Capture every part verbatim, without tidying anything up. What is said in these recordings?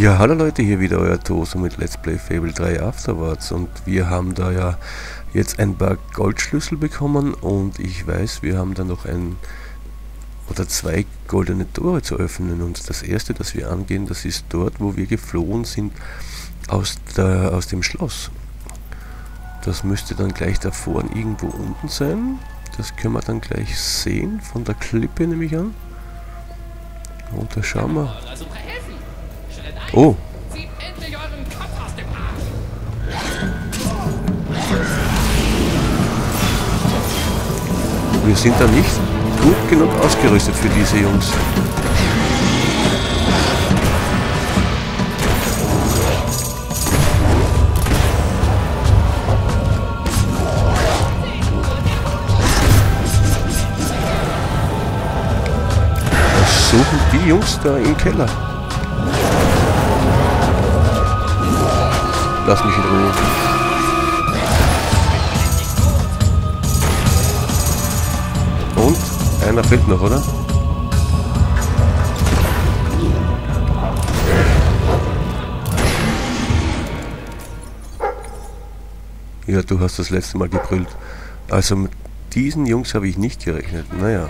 Ja, hallo Leute, hier wieder euer TOSO mit Let's Play Fable drei Afterwards, und wir haben da ja jetzt ein paar Goldschlüssel bekommen und ich weiß, wir haben da noch ein oder zwei goldene Tore zu öffnen, und das erste, das wir angehen, das ist dort, wo wir geflohen sind aus, der, aus dem Schloss. Das müsste dann gleich da vorne irgendwo unten sein, das können wir dann gleich sehen, von der Klippe nehme ich an. Und da schauen wir. Oh! Zieht endlich euren Kopf aus dem Arsch! Wir sind da nicht gut genug ausgerüstet für diese Jungs. Was suchen die Jungs da im Keller? Lass mich in Ruhe. Und? Einer fehlt noch, oder? Ja, du hast das letzte Mal gebrüllt. Also mit diesen Jungs habe ich nicht gerechnet. Naja.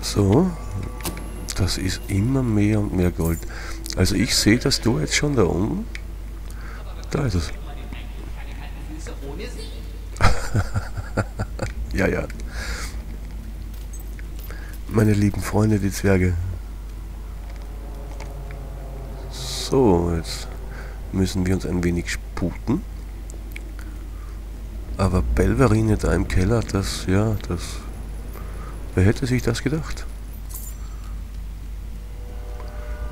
So, das ist immer mehr und mehr Gold. Also ich sehe das Tor jetzt schon da oben. Da ist es. Ja, ja. Meine lieben Freunde, die Zwerge. So, jetzt müssen wir uns ein wenig sputen. Aber Belverine da im Keller, das, ja, das... Wer hätte sich das gedacht?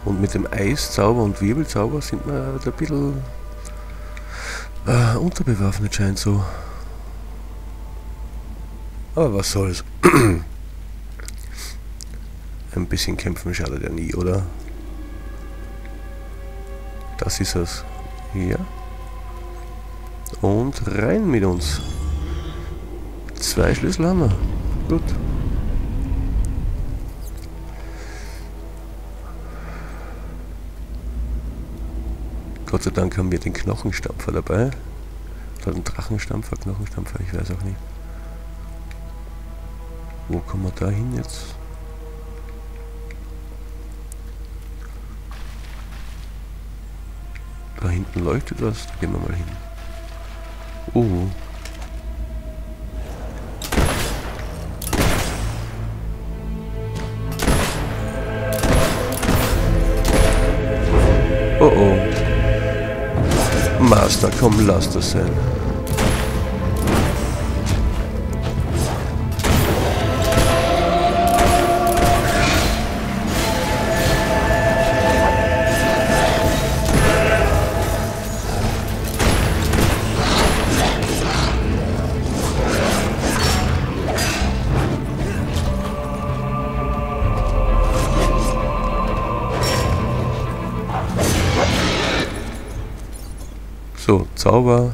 Und mit dem Eiszauber und Wirbelzauber sind wir da ein bisschen äh, unterbewaffnet, scheint so. Aber was soll's. Ein bisschen kämpfen schadet ja nie, oder? Das ist es. Ja. Und rein mit uns. Zwei Schlüssel haben wir. Gut. Gott sei Dank haben wir den Knochenstampfer dabei. Oder den Drachenstampfer, Knochenstampfer, ich weiß auch nicht. Wo kommen wir da hin jetzt? Da hinten leuchtet das, da gehen wir mal hin. Oh. Oh oh. Master, komm, lass das sein. So, Zauber,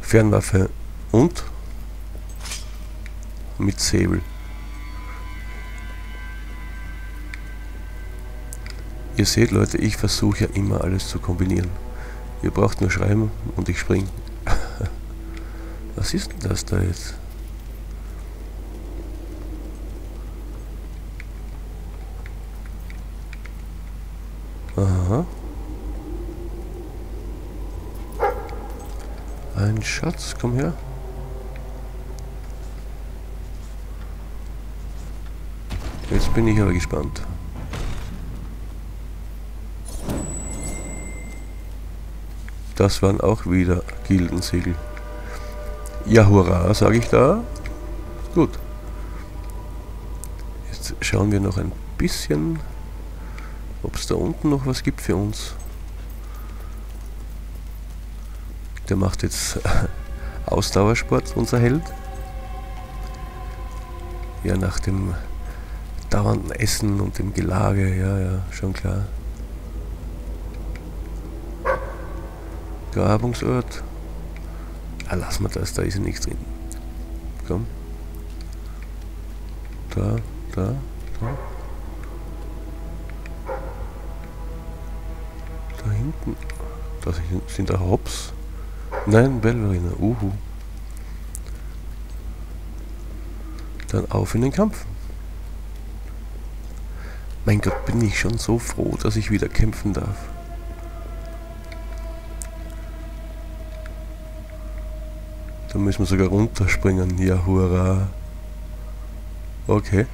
Fernwaffe und mit Säbel. Ihr seht, Leute, ich versuche ja immer alles zu kombinieren. Ihr braucht nur schreiben und ich springe. Was ist denn das da jetzt? Aha. Ein Schatz, komm her. Jetzt bin ich aber gespannt. Das waren auch wieder Gildensegel. Ja, hurra, sage ich da. Gut. Jetzt schauen wir noch ein bisschen, ob es da unten noch was gibt für uns. Der macht jetzt Ausdauersport, unser Held. Ja, nach dem dauernden Essen und dem Gelage, ja, ja, schon klar. Grabungsort. Ah, lass mal das, da ist ja nichts drin. Komm. da, da, da. Da hinten. Da sind da Hops. Nein, Ballerina. Uhu. Dann auf in den Kampf. Mein Gott, bin ich schon so froh, dass ich wieder kämpfen darf. Da müssen wir sogar runterspringen. Ja, hurra. Okay.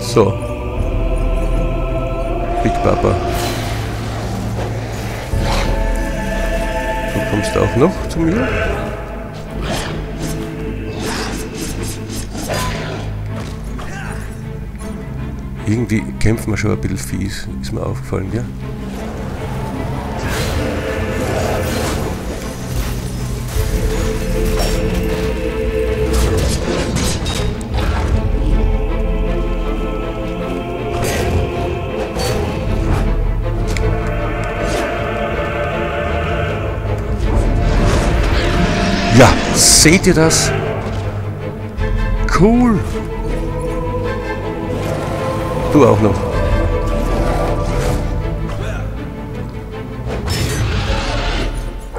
So. Big Papa. Du kommst auch noch zu mir. Irgendwie kämpfen wir schon ein bisschen fies, ist mir aufgefallen, ja? Ja, seht ihr das? Cool! Du auch noch.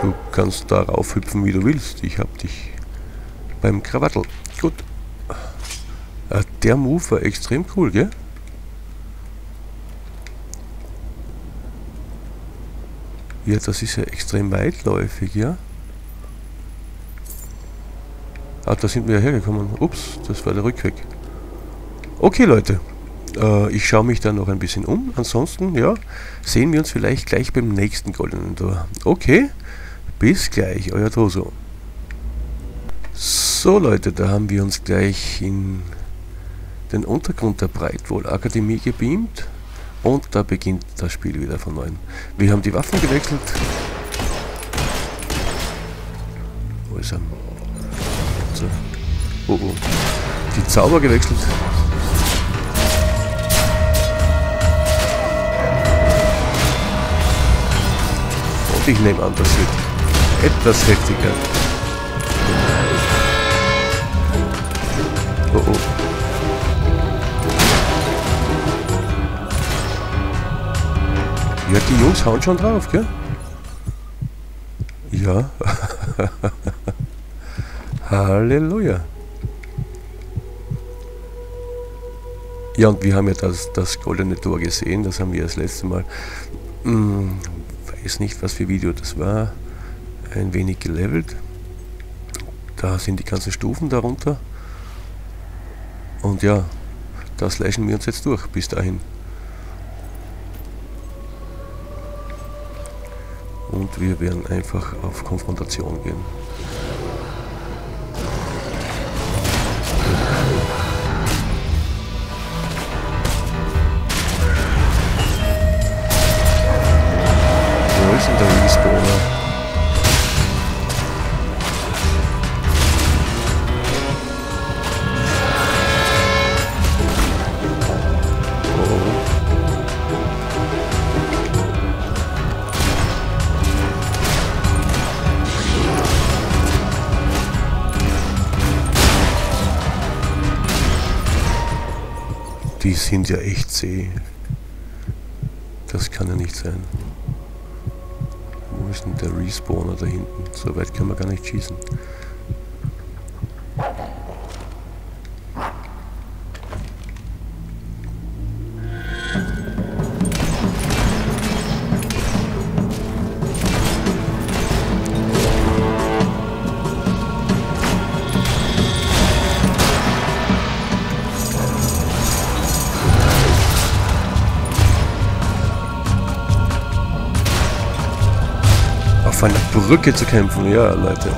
Du kannst darauf hüpfen, wie du willst. Ich hab dich beim Krawattel. Gut. Ah, der Move war extrem cool, gell? Ja, das ist ja extrem weitläufig, ja? Ah, da sind wir ja hergekommen. Ups, das war der Rückweg. Okay, Leute. Äh, ich schaue mich dann noch ein bisschen um. Ansonsten, ja, sehen wir uns vielleicht gleich beim nächsten goldenen Tor. Okay, bis gleich, euer Toso. So, Leute, da haben wir uns gleich in den Untergrund der Breitwoll-Akademie gebeamt. Und da beginnt das Spiel wieder von neuem. Wir haben die Waffen gewechselt. Wo ist er? Oh oh. Die Zauber gewechselt. Und ich nehme an, das wird etwas heftiger. Oh oh. Ja, die Jungs hauen schon drauf, gell? Ja. Halleluja. Ja, und wir haben ja das, das goldene Tor gesehen, das haben wir das letzte Mal, hm, weiß nicht, was für Video das war, ein wenig gelevelt. Da sind die ganzen Stufen darunter. Und ja, da slashen wir uns jetzt durch, bis dahin. Und wir werden einfach auf Konfrontation gehen. Die sind ja echt zäh. Das kann ja nicht sein. Wo ist denn der Respawner da hinten? So weit kann man gar nicht schießen. Auf einer Brücke zu kämpfen, ja, Leute.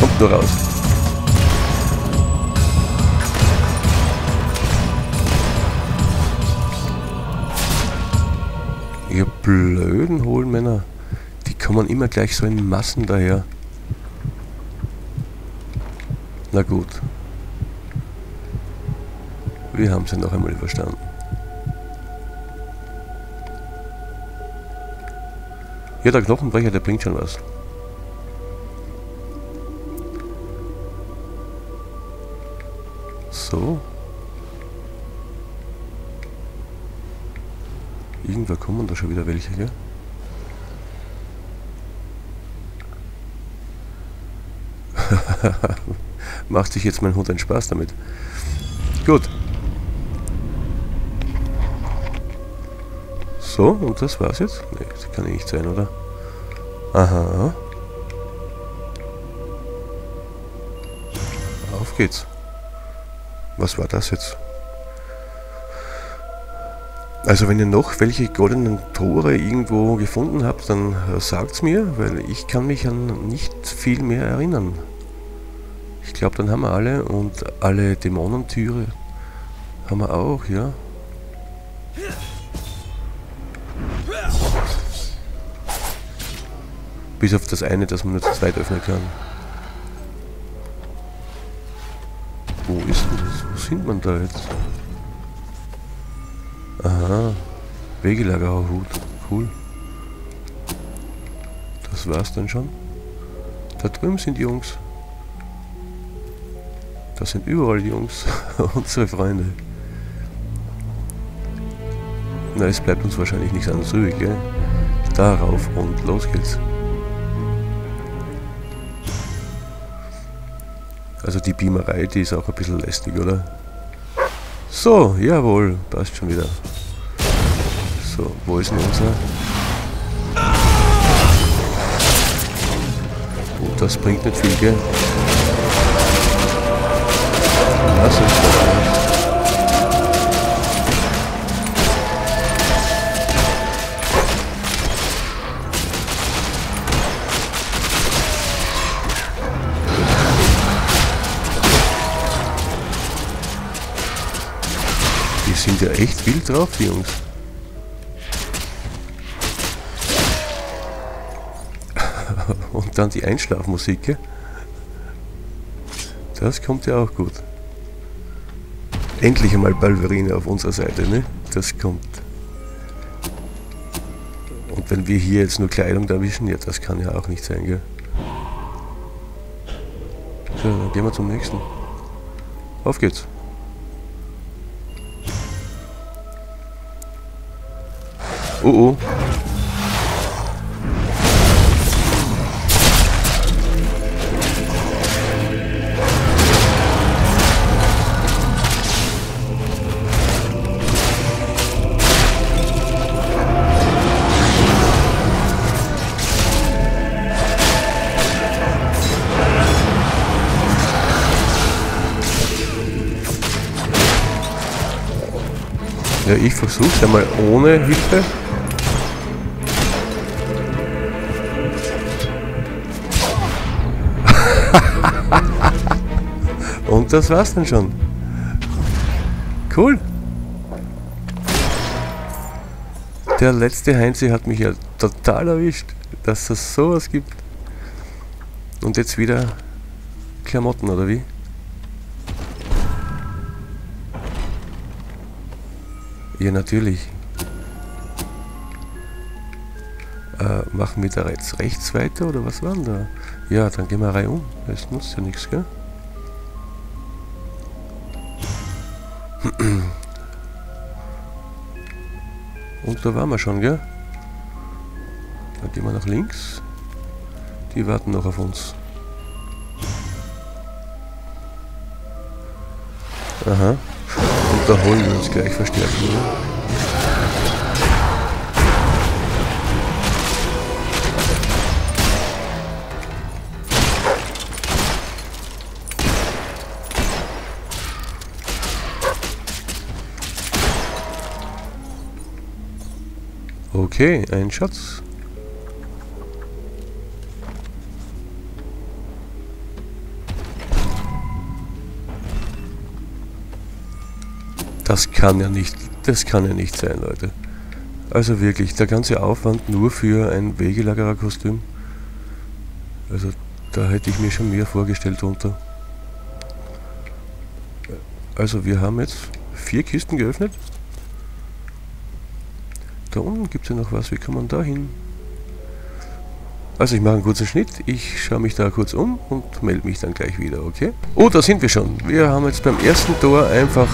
Kommt nur raus. Ihr blöden Hohlmänner. Die kommen immer gleich so in Massen daher. Na gut. Wir haben sie noch einmal überstanden. Ja, der Knochenbrecher, der bringt schon was. So. Irgendwo kommen da schon wieder welche, gell? Macht sich jetzt mein Hund einen Spaß damit. Gut. So, und das war's jetzt? Ne, das kann nicht sein, oder? Aha. Auf geht's. Was war das jetzt? Also wenn ihr noch welche goldenen Tore irgendwo gefunden habt, dann sagt's mir, weil ich kann mich an nicht viel mehr erinnern. Ich glaube, dann haben wir alle und alle Dämonentüre haben wir auch, ja. Bis auf das eine, dass man nur zu zweit öffnen kann. Wo ist denn das? Wo sind man da jetzt? Aha. Wegelagerhut. Cool. Das war's dann schon. Da drüben sind die Jungs. Da sind überall die Jungs. Unsere Freunde. Na, es bleibt uns wahrscheinlich nichts anderes übrig, gell? Darauf und los geht's. Also die Beamerei, die ist auch ein bisschen lästig, oder? So, jawohl, passt schon wieder. So, wo ist denn unser? Oh, das bringt nicht viel, gell? Lass uns sind ja echt wild drauf, die Jungs. Und dann die Einschlafmusik. Das kommt ja auch gut. Endlich einmal Balverine auf unserer Seite, ne? Das kommt. Und wenn wir hier jetzt nur Kleidung erwischen, ja, das kann ja auch nicht sein, gell? So, dann gehen wir zum nächsten. Auf geht's. Oh oh. Ja, ich versuch's einmal ohne Hilfe. Und das war's dann schon. Cool. Der letzte Heinzi hat mich ja total erwischt, dass es sowas gibt. Und jetzt wieder Klamotten, oder wie? Ja, natürlich. Äh, machen wir da jetzt rechts weiter, oder was war denn da? Ja, dann gehen wir reihum. Das nutzt ja nichts, gell? Und da waren wir schon, gell? Dann gehen wir nach links. Die warten noch auf uns. Aha. Und da holen wir uns gleich verstärkt, oder? Okay, ein Schatz. Das kann ja nicht, das kann ja nicht sein, Leute. Also wirklich, der ganze Aufwand nur für ein Wegelagerer-Kostüm. Also da hätte ich mir schon mehr vorgestellt drunter. Also wir haben jetzt vier Kisten geöffnet. Da unten gibt es ja noch was, wie kann man da hin? Also ich mache einen kurzen Schnitt, ich schaue mich da kurz um und melde mich dann gleich wieder, okay? Oh, da sind wir schon. Wir haben jetzt beim ersten Tor einfach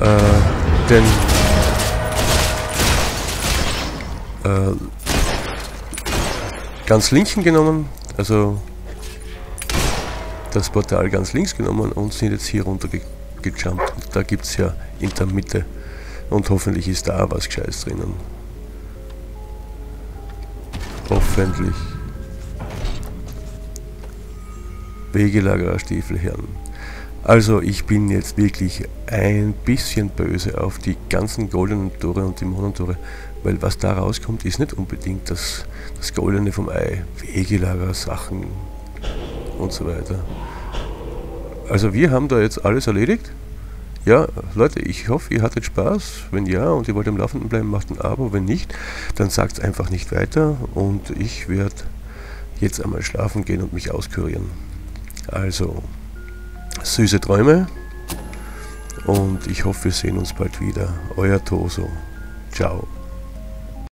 äh, den äh, ganz linken genommen, also das Portal ganz links genommen und sind jetzt hier runter ge gejumpt. Da gibt es ja in der Mitte und hoffentlich ist da was Gescheites drinnen. Hoffentlich. Wegelagerer Stiefelherren. Also ich bin jetzt wirklich ein bisschen böse auf die ganzen goldenen Tore und Dämonentore, weil was da rauskommt, ist nicht unbedingt das, das Goldene vom Ei. Wegelagerer Sachen und so weiter. Also wir haben da jetzt alles erledigt. Ja, Leute, ich hoffe, ihr hattet Spaß. Wenn ja und ihr wollt am Laufenden bleiben, macht ein Abo. Wenn nicht, dann sagt es einfach nicht weiter. Und ich werde jetzt einmal schlafen gehen und mich auskurieren. Also, süße Träume. Und ich hoffe, wir sehen uns bald wieder. Euer Toso. Ciao.